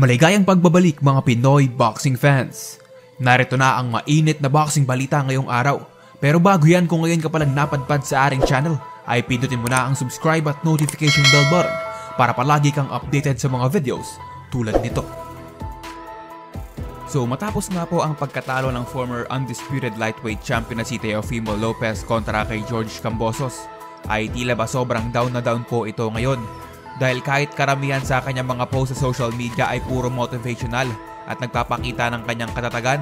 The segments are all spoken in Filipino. Maligayang pagbabalik mga Pinoy boxing fans! Narito na ang mainit na boxing balita ngayong araw. Pero bago yan, kung ngayon ka palang napadpad sa ating channel, ay pindutin mo na ang subscribe at notification bell button para palagi kang updated sa mga videos tulad nito. So matapos nga po ang pagkatalo ng former undisputed lightweight champion na si Teofimo Lopez kontra kay George Cambosos, ay tila ba sobrang down na down po ito ngayon. Dahil kahit karamihan sa kanyang mga post sa social media ay puro motivational at nagpapakita ng kanyang katatagan,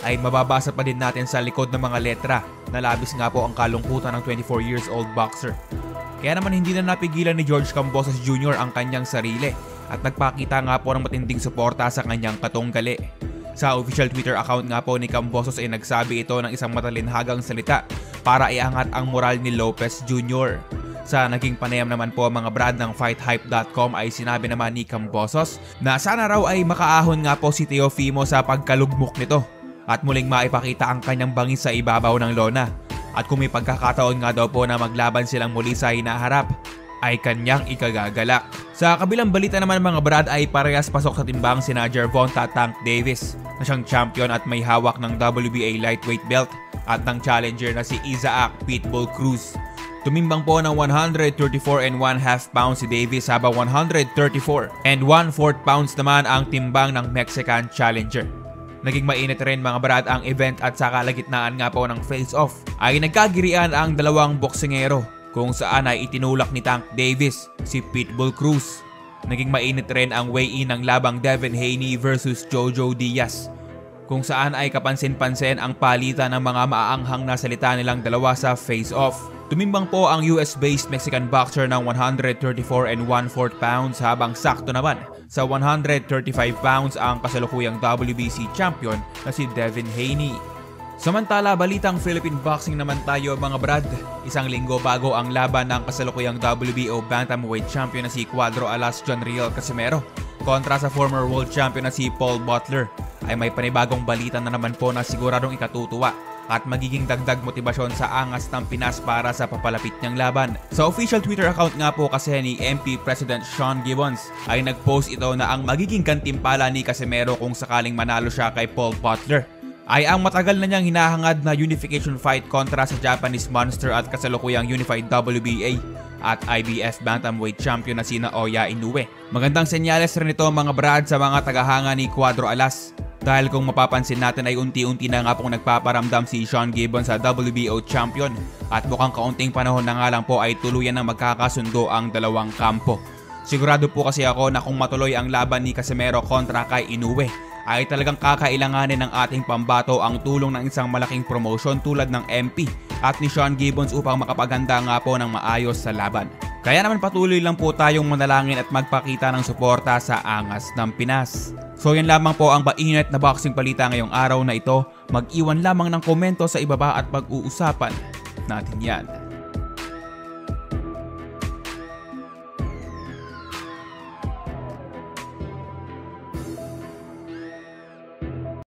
ay mababasa pa din natin sa likod ng mga letra na labis nga po ang kalungkutan ng 24 years old boxer. Kaya naman hindi na napigilan ni George Cambosos Jr. ang kanyang sarili at nagpakita nga po ng matinding suporta sa kanyang katunggali. Sa official Twitter account nga po ni Cambosos ay nagsabi ito ng isang matalinhagang salita para iangat ang moral ni Lopez Jr. Sa naging panayam naman po mga brad ng fighthype.com ay sinabi naman ni Cambosos na sana raw ay makaahon nga po si Teofimo sa pagkalugmok nito at muling maipakita ang kanyang bangis sa ibabaw ng lona. At kung may pagkakataon nga daw po na maglaban silang muli sa hinaharap, ay kanyang ikagagalak. Sa kabilang balita naman mga brad ay parehas pasok sa timbang sina Gervonta Tank Davis na siyang champion at may hawak ng WBA lightweight belt at ng challenger na si Isaac Pitbull Cruz. Tumimbang po ng 134.5 pounds si Davis habang 134.25 pounds naman ang timbang ng Mexican challenger. Naging mainit rin mga brad ang event at sa kalagitnaan nga po ng face-off ay nagkagirian ang dalawang boksingero kung saan ay itinulak ni Tank Davis si Pitbull Cruz. Naging mainit rin ang weigh-in ng labang Devin Haney versus Jojo Diaz, kung saan ay kapansin-pansin ang palitan ng mga maaanghang na salita nilang dalawa sa face-off. Tumimbang po ang US-based Mexican boxer ng 134.25 pounds habang sakto naman sa 135 pounds ang kasalukuyang WBC champion na si Devin Haney. Samantala, balitang Philippine boxing naman tayo mga brad. Isang linggo bago ang laban ng kasalukuyang WBO bantamweight champion na si Quadro Alas Jr. Real Casimero kontra sa former world champion na si Paul Butler, ay may panibagong balita na naman po na siguradong ikatutuwa at magiging dagdag motibasyon sa angas ng Pinas para sa papalapit niyang laban. Sa official Twitter account nga po kasi ni MP President Sean Gibbons ay nagpost ito na ang magiging gantimpala ni Casimero kung sakaling manalo siya kay Paul Butler ay ang matagal na niyang hinahangad na unification fight kontra sa Japanese monster at kasalukuyang unified WBA at IBF bantamweight champion na sina Oya Inuwe. Magandang senyales rin ito mga brad sa mga tagahanga ni Quadro Alas, dahil kung mapapansin natin ay unti-unti na nga pong nagpaparamdam si Sean Gibbons sa WBO champion at mukhang kaunting panahon na nga lang po ay tuluyan ng magkakasundo ang dalawang kampo. Sigurado po kasi ako na kung matuloy ang laban ni Casimero kontra kay Inoue ay talagang kakailanganin ng ating pambato ang tulong ng isang malaking promotion tulad ng MP at ni Sean Gibbons upang makapaganda nga po ng maayos sa laban. Kaya naman patuloy lang po tayong manalangin at magpakita ng suporta sa angas ng Pinas. So yan lamang po ang mainit na boxing balita ngayong araw na ito. Mag-iwan lamang ng komento sa ibaba at pag-uusapan natin yan.